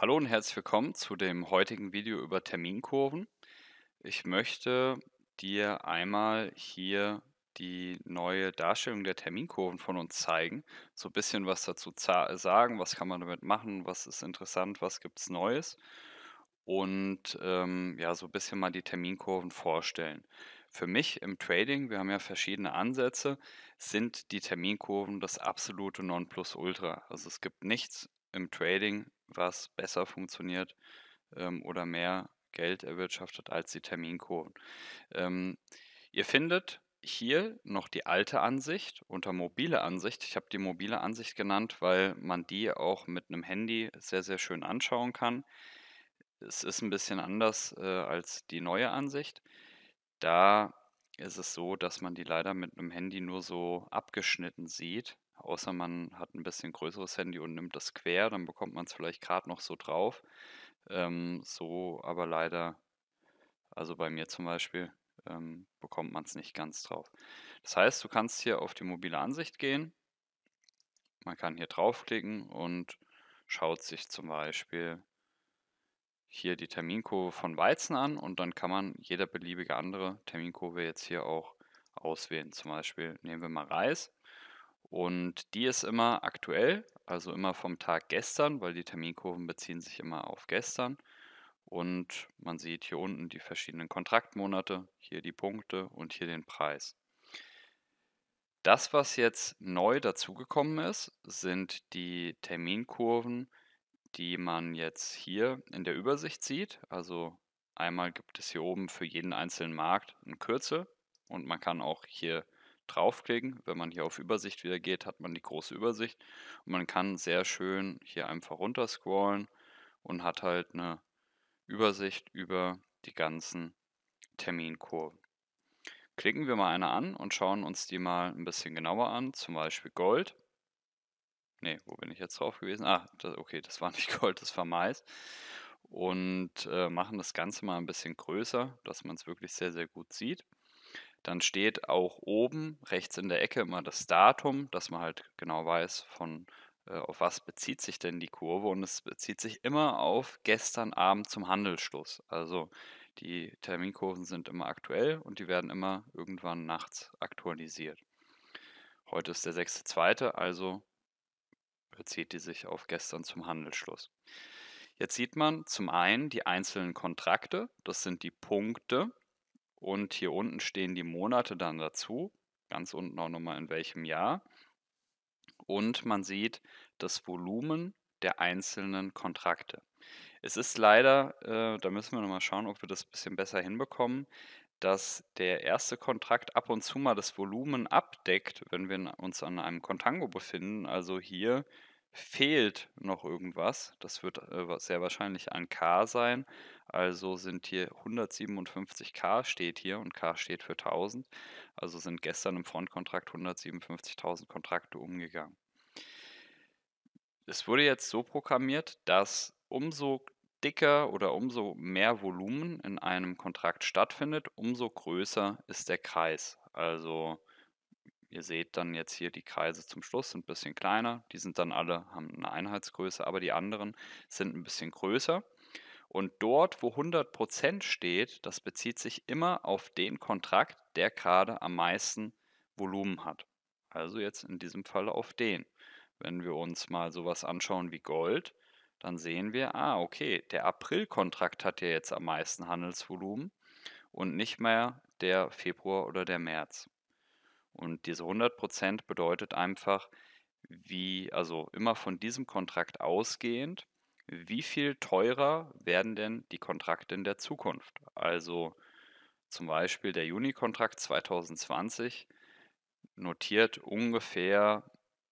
Hallo und herzlich willkommen zu dem heutigen Video über Terminkurven. Ich möchte dir einmal hier die neue Darstellung der Terminkurven von uns zeigen. So ein bisschen was dazu sagen, was kann man damit machen, was ist interessant, was gibt es Neues. Und ja, so ein bisschen mal die Terminkurven vorstellen. Für mich im Trading, wir haben ja verschiedene Ansätze, sind die Terminkurven das absolute Nonplusultra. Also es gibt nichts im Trading, was besser funktioniert oder mehr Geld erwirtschaftet als die Terminkurven. Ihr findet hier noch die alte Ansicht unter mobile Ansicht. Ich habe die mobile Ansicht genannt, weil man die auch mit einem Handy sehr, sehr schön anschauen kann. Es ist ein bisschen anders als die neue Ansicht. Da ist es so, dass man die leider mit einem Handy nur so abgeschnitten sieht. Außer man hat ein bisschen größeres Handy und nimmt das quer, dann bekommt man es vielleicht gerade noch so drauf. So aber leider, also bei mir zum Beispiel, bekommt man es nicht ganz drauf. Das heißt, du kannst hier auf die mobile Ansicht gehen. Man kann hier draufklicken und schaut sich zum Beispiel hier die Terminkurve von Weizen an. Und dann kann man jede beliebige andere Terminkurve jetzt hier auch auswählen. Zum Beispiel nehmen wir mal Reis. Und die ist immer aktuell, also immer vom Tag gestern, weil die Terminkurven beziehen sich immer auf gestern. Und man sieht hier unten die verschiedenen Kontraktmonate, hier die Punkte und hier den Preis. Das, was jetzt neu dazugekommen ist, sind die Terminkurven, die man jetzt hier in der Übersicht sieht. Also einmal gibt es hier oben für jeden einzelnen Markt ein Kürzel und man kann auch hier draufklicken. Wenn man hier auf Übersicht wieder geht, hat man die große Übersicht und man kann sehr schön hier einfach runter scrollen und hat halt eine Übersicht über die ganzen Terminkurven. Klicken wir mal eine an und schauen uns die mal ein bisschen genauer an, zum Beispiel Gold. Ne, wo bin ich jetzt drauf gewesen? Ah, okay, das war nicht Gold, das war Mais. Und machen das Ganze mal ein bisschen größer, dass man es wirklich sehr, sehr gut sieht. Dann steht auch oben rechts in der Ecke immer das Datum, dass man halt genau weiß, auf was bezieht sich denn die Kurve. Und es bezieht sich immer auf gestern Abend zum Handelsschluss. Also die Terminkurven sind immer aktuell und die werden immer irgendwann nachts aktualisiert. Heute ist der 6.2., also bezieht die sich auf gestern zum Handelsschluss. Jetzt sieht man zum einen die einzelnen Kontrakte, das sind die Punkte. Und hier unten stehen die Monate dann dazu, ganz unten auch nochmal in welchem Jahr. Und man sieht das Volumen der einzelnen Kontrakte. Es ist leider, da müssen wir nochmal schauen, ob wir das ein bisschen besser hinbekommen, dass der erste Kontrakt ab und zu mal das Volumen abdeckt, wenn wir uns an einem Contango befinden. Also hier fehlt noch irgendwas. Das wird sehr wahrscheinlich an K sein. Also sind hier 157k steht hier und K steht für 1000. Also sind gestern im Frontkontrakt 157.000 Kontrakte umgegangen. Es wurde jetzt so programmiert, dass umso dicker oder umso mehr Volumen in einem Kontrakt stattfindet, umso größer ist der Kreis. Also ihr seht dann jetzt hier die Kreise zum Schluss sind ein bisschen kleiner. Die sind dann alle, haben eine Einheitsgröße, aber die anderen sind ein bisschen größer. Und dort, wo 100% steht, das bezieht sich immer auf den Kontrakt, der gerade am meisten Volumen hat. Also jetzt in diesem Fall auf den. Wenn wir uns mal sowas anschauen wie Gold, dann sehen wir, okay, der April-Kontrakt hat ja jetzt am meisten Handelsvolumen und nicht mehr der Februar oder der März. Und diese 100% bedeutet einfach, also immer von diesem Kontrakt ausgehend, wie viel teurer werden denn die Kontrakte in der Zukunft? Also zum Beispiel der Juni-Kontrakt 2020 notiert ungefähr,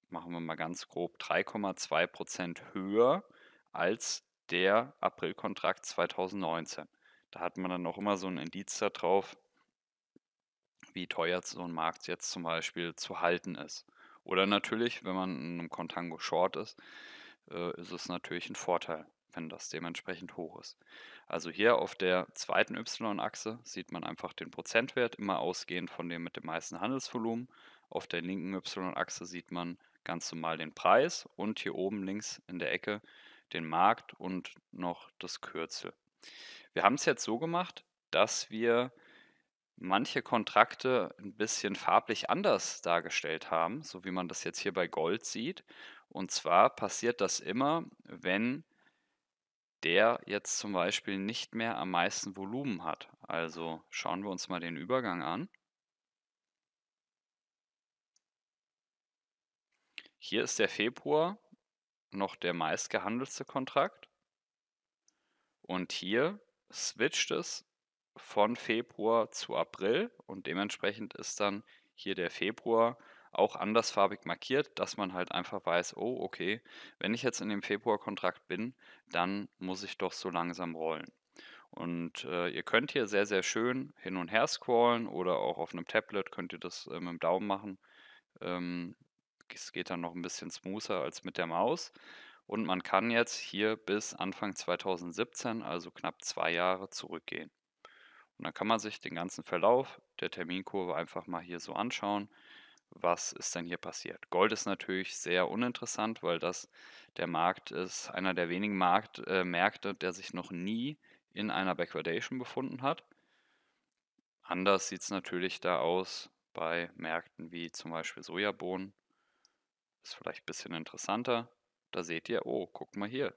machen wir mal ganz grob, 3,2% höher als der April-Kontrakt 2019. Da hat man dann auch immer so ein Indiz darauf, wie teuer so ein Markt jetzt zum Beispiel zu halten ist. Oder natürlich, wenn man in einem Contango Short ist, ist es natürlich ein Vorteil, wenn das dementsprechend hoch ist. Also hier auf der zweiten Y-Achse sieht man einfach den Prozentwert, immer ausgehend von dem mit dem meisten Handelsvolumen. Auf der linken Y-Achse sieht man ganz normal den Preis und hier oben links in der Ecke den Markt und noch das Kürzel. Wir haben es jetzt so gemacht, dass wir manche Kontrakte ein bisschen farblich anders dargestellt haben, so wie man das jetzt hier bei Gold sieht. Und zwar passiert das immer, wenn der jetzt zum Beispiel nicht mehr am meisten Volumen hat. Also schauen wir uns mal den Übergang an. Hier ist der Februar noch der meist gehandelte Kontrakt und hier switcht es von Februar zu April und dementsprechend ist dann hier der Februar auch andersfarbig markiert, dass man halt einfach weiß, oh okay, wenn ich jetzt in dem Februar-Kontrakt bin, dann muss ich doch so langsam rollen. Und ihr könnt hier sehr, sehr schön hin und her scrollen oder auch auf einem Tablet könnt ihr das mit dem Daumen machen. Es geht dann noch ein bisschen smoother als mit der Maus. Und man kann jetzt hier bis Anfang 2017, also knapp 2 Jahre, zurückgehen. Und dann kann man sich den ganzen Verlauf der Terminkurve einfach mal hier so anschauen. Was ist denn hier passiert? Gold ist natürlich sehr uninteressant, weil das der Markt ist, einer der wenigen Märkte, der sich noch nie in einer Backwardation befunden hat. Anders sieht es natürlich da aus bei Märkten wie zum Beispiel Sojabohnen. Ist vielleicht ein bisschen interessanter. Da seht ihr, oh, guck mal hier,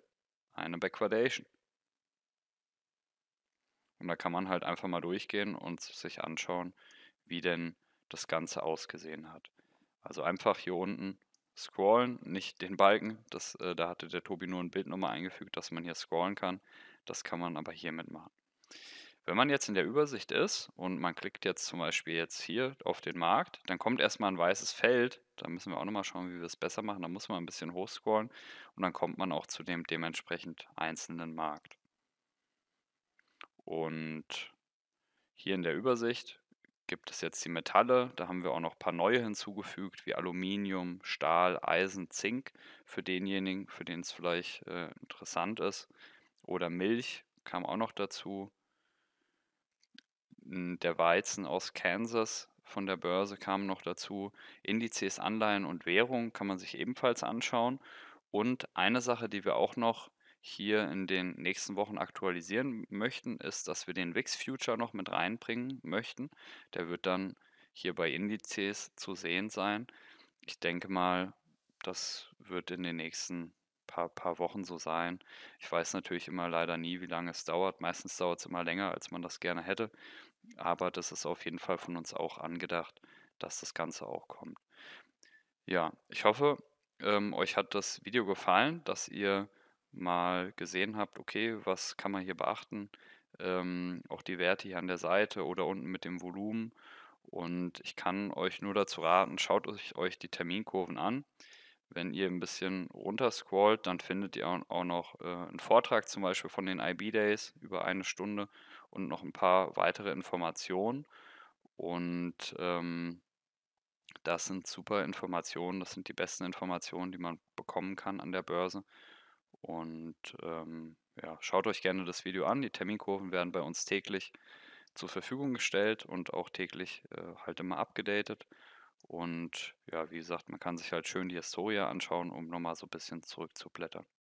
eine Backwardation. Und da kann man halt einfach mal durchgehen und sich anschauen, wie denn das Ganze ausgesehen hat. Also einfach hier unten scrollen, nicht den Balken, da hatte der Tobi nur ein Bild nochmal eingefügt, dass man hier scrollen kann. Das kann man aber hier mitmachen. Wenn man jetzt in der Übersicht ist und man klickt jetzt zum Beispiel jetzt hier auf den Markt, dann kommt erstmal ein weißes Feld. Da müssen wir auch nochmal schauen, wie wir es besser machen. Da muss man ein bisschen hochscrollen und dann kommt man auch zu dem dementsprechend einzelnen Markt. Und hier in der Übersicht gibt es jetzt die Metalle. Da haben wir auch noch ein paar neue hinzugefügt, wie Aluminium, Stahl, Eisen, Zink, für denjenigen, für den es vielleicht interessant ist. Oder Milch kam auch noch dazu. Der Weizen aus Kansas von der Börse kam noch dazu. Indizes, Anleihen und Währung kann man sich ebenfalls anschauen. Und eine Sache, die wir auch noch hier in den nächsten Wochen aktualisieren möchten, ist, dass wir den VIX-Future noch mit reinbringen möchten. Der wird dann hier bei Indizes zu sehen sein. Ich denke mal, das wird in den nächsten paar Wochen so sein. Ich weiß natürlich immer leider nie, wie lange es dauert. Meistens dauert es immer länger, als man das gerne hätte. Aber das ist auf jeden Fall von uns auch angedacht, dass das Ganze auch kommt. Ja, ich hoffe, euch hat das Video gefallen, dass ihr mal gesehen habt, okay, was kann man hier beachten? Auch die Werte hier an der Seite oder unten mit dem Volumen. Und ich kann euch nur dazu raten, schaut euch die Terminkurven an. Wenn ihr ein bisschen runter scrollt, dann findet ihr auch noch einen Vortrag zum Beispiel von den IB Days über 1 Stunde und noch ein paar weitere Informationen. Und das sind super Informationen, das sind die besten Informationen, die man bekommen kann an der Börse. Und ja, schaut euch gerne das Video an. Die Terminkurven werden bei uns täglich zur Verfügung gestellt und auch täglich halt immer abgedatet. Und ja, wie gesagt, man kann sich halt schön die Historie anschauen, um nochmal so ein bisschen zurückzublättern.